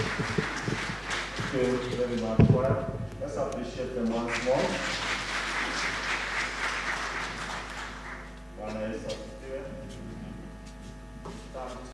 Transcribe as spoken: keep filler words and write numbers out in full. Okay, very much. Well, let's appreciate them once more.